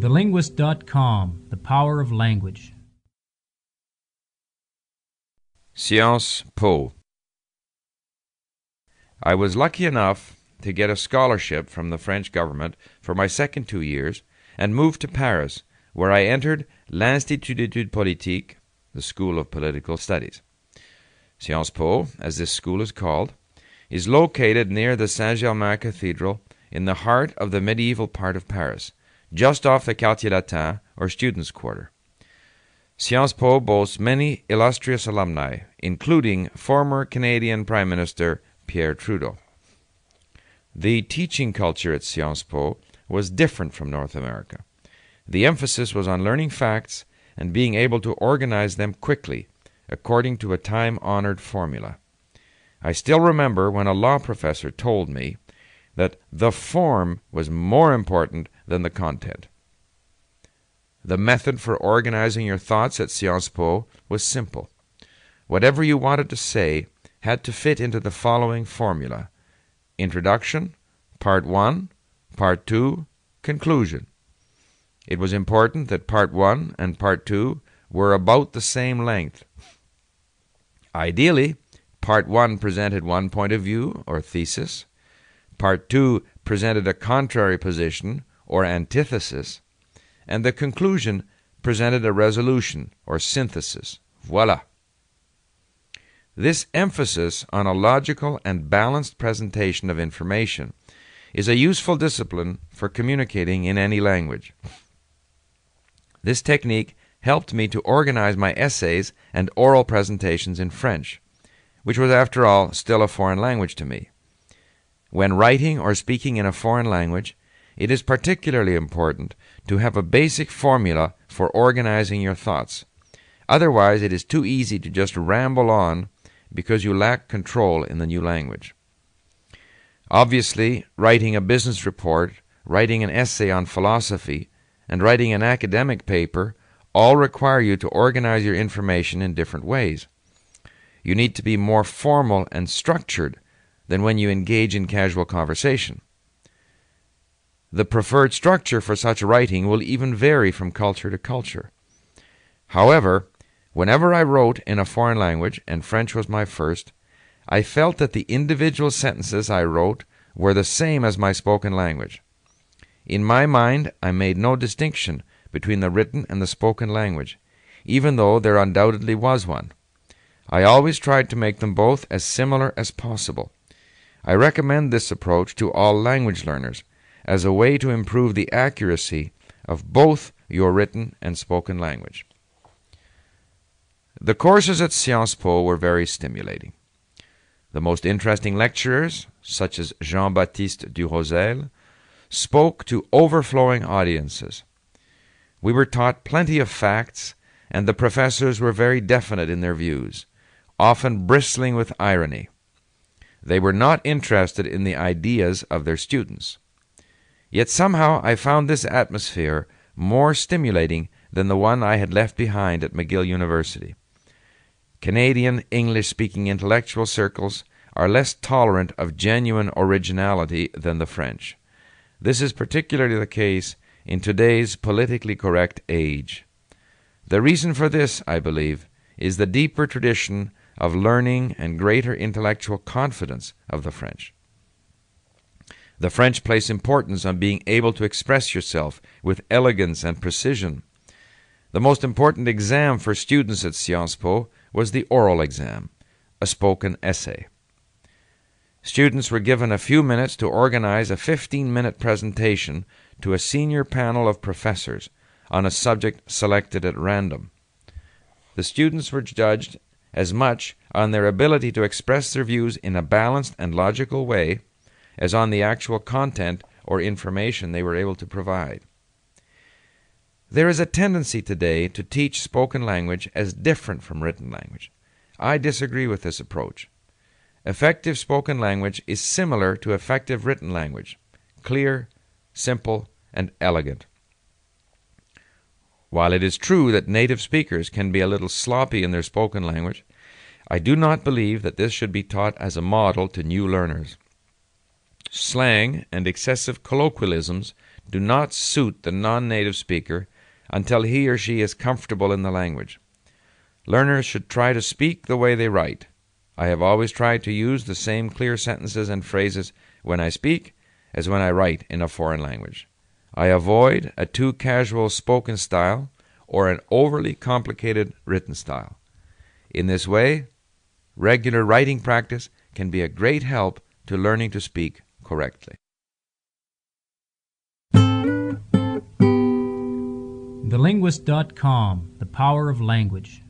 The Linguist.com, The Power of Language. Sciences Po. I was lucky enough to get a scholarship from the French government for my second 2 years and moved to Paris, where I entered l'Institut D'Etudes Politiques, the School of Political Studies. Sciences Po, as this school is called, is located near the Saint-Germain Cathedral in the heart of the medieval part of Paris, just off the Quartier Latin, or Students' Quarter. Sciences Po boasts many illustrious alumni, including former Canadian Prime Minister Pierre Trudeau. The teaching culture at Sciences Po was different from North America. The emphasis was on learning facts and being able to organize them quickly, according to a time-honored formula. I still remember when a law professor told me that the form was more important than the content. The method for organizing your thoughts at Sciences Po was simple. Whatever you wanted to say had to fit into the following formula: introduction, part 1, part 2, conclusion. It was important that part 1 and part 2 were about the same length. Ideally, part 1 presented one point of view, or thesis. Part 2 presented a contrary position, or antithesis, and the conclusion presented a resolution, or synthesis. Voilà! This emphasis on a logical and balanced presentation of information is a useful discipline for communicating in any language. This technique helped me to organize my essays and oral presentations in French, which was, after all, still a foreign language to me. When writing or speaking in a foreign language, it is particularly important to have a basic formula for organizing your thoughts. Otherwise, it is too easy to just ramble on because you lack control in the new language. Obviously, writing a business report, writing an essay on philosophy, and writing an academic paper all require you to organize your information in different ways. You need to be more formal and structured than when you engage in casual conversation. The preferred structure for such writing will even vary from culture to culture. However, whenever I wrote in a foreign language, and French was my first, I felt that the individual sentences I wrote were the same as my spoken language. In my mind, I made no distinction between the written and the spoken language, even though there undoubtedly was one. I always tried to make them both as similar as possible. I recommend this approach to all language learners as a way to improve the accuracy of both your written and spoken language. The courses at Sciences Po were very stimulating. The most interesting lecturers, such as Jean-Baptiste Duroselle, spoke to overflowing audiences. We were taught plenty of facts, and the professors were very definite in their views, often bristling with irony. They were not interested in the ideas of their students. Yet somehow I found this atmosphere more stimulating than the one I had left behind at McGill University. Canadian English-speaking intellectual circles are less tolerant of genuine originality than the French. This is particularly the case in today's politically correct age. The reason for this, I believe, is the deeper tradition of learning and greater intellectual confidence of the French. The French place importance on being able to express yourself with elegance and precision. The most important exam for students at Sciences Po was the oral exam, a spoken essay. Students were given a few minutes to organize a 15-minute presentation to a senior panel of professors on a subject selected at random. The students were judged as much on their ability to express their views in a balanced and logical way as on the actual content or information they were able to provide. There is a tendency today to teach spoken language as different from written language. I disagree with this approach. Effective spoken language is similar to effective written language: clear, simple, and elegant. While it is true that native speakers can be a little sloppy in their spoken language, I do not believe that this should be taught as a model to new learners. Slang and excessive colloquialisms do not suit the non-native speaker until he or she is comfortable in the language. Learners should try to speak the way they write. I have always tried to use the same clear sentences and phrases when I speak as when I write in a foreign language. I avoid a too casual spoken style or an overly complicated written style. In this way, regular writing practice can be a great help to learning to speak correctly. TheLinguist.com, the power of language.